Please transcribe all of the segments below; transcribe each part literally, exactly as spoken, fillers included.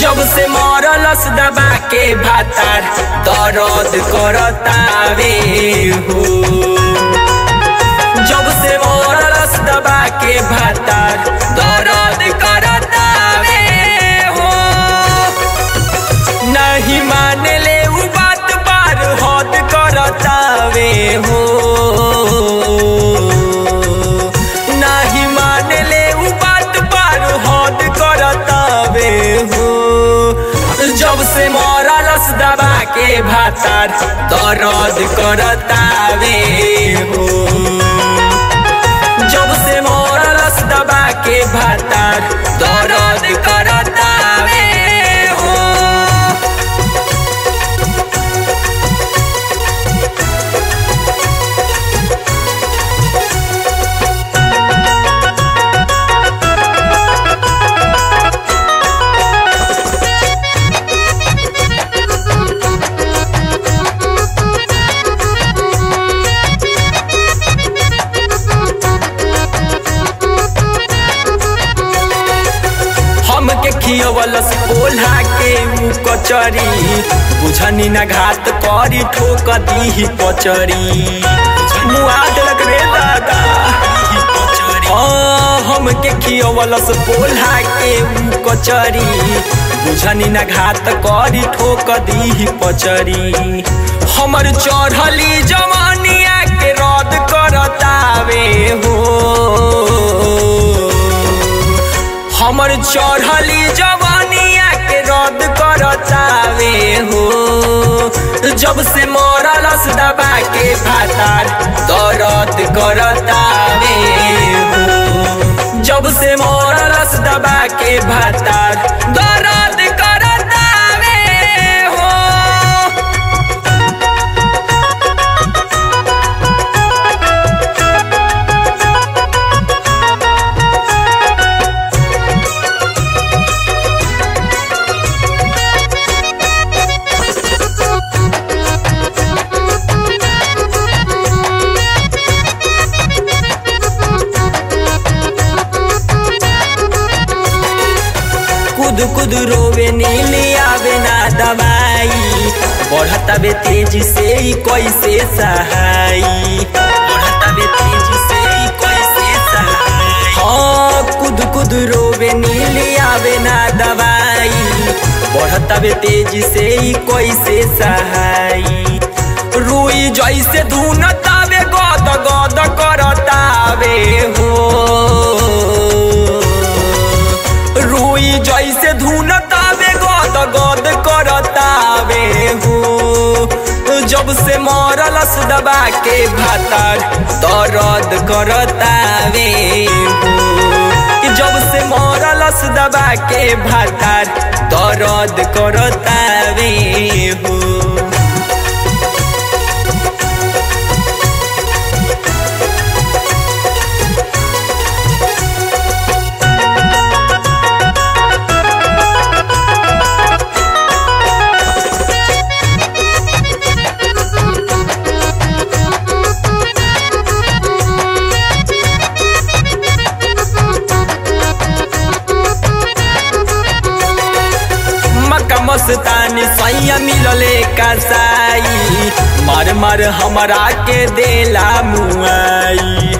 जब से मरलस दबा के भातार दर्द करतावे हो, जब से मरलस दबा के भातार दर्द करतावे हो। नहीं मानले उ बात बार हद करतावे हो, नहीं मानले उ बात बार हद करतावे हो। जब से मरलस दबा के भातार दर्द करतावे हो, जब से मरलस दबा के भातार दर्द करतावे हो। खियवलस ओल्हा के उ कचरी, बुझनी ना घात करी ठोक दीही कचरी। मुआ देलक रे दादा ओ हमके, खियवलस ओल्हा के उ कचरी, बुझनी ना घात करी ठोक दीही कचरी। हमर चढ़ली जवानिया के रद करतावे हो, हमर चढ़ली जवानिया के रद करतावे हो। जब से मरलस दबा के भातार दर्द करतावे हो, जब से मरलस दबा के भातार दर्द करतावे हो। कुद कुद रोवे नीले आवे ना दवाई, बढ़ता बे तेजी से ही कैसे सहाई, बढ़ता बे तेजी से ही कैसे सहाई। हाँ कुद कुद रोवे नीले आवे ना दवाई, बढ़ता बे तेजी से ही कैसे सहाई। रुई जैसे धुनतावे गद गद करतावे हो, जैसे धुनतावे गद गद करतावे हो। जब से मरलस दबा के भातार दर्द करतावे हो, जब से मरलस दबा के भातार दर्द करतावे हो। मस्तानी सैया मिलले कसाई, मर मर हमरा के देला मुआई।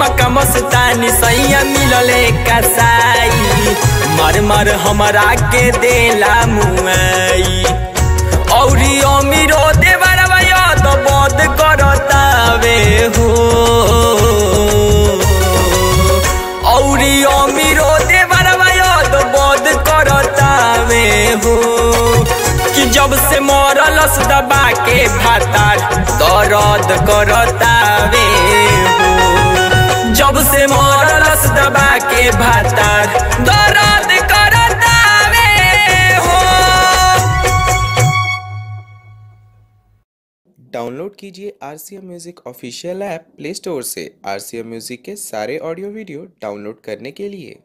मका मस्तानी सैया मिलले कसाई मर मर हमारा के देला मुआई औरी अमीरो देवरवा याद बद करतावे हो औरी अमीरो देवरवा याद बद करतावे हो कि जब से मरलस दबा के भातार दर्द करतावे जब से मरलस दबा के भातार दर्द करतावे हो। डाउनलोड कीजिए RCM music official app play store से। आरसीएम म्यूजिक के सारे ऑडियो वीडियो डाउनलोड करने के लिए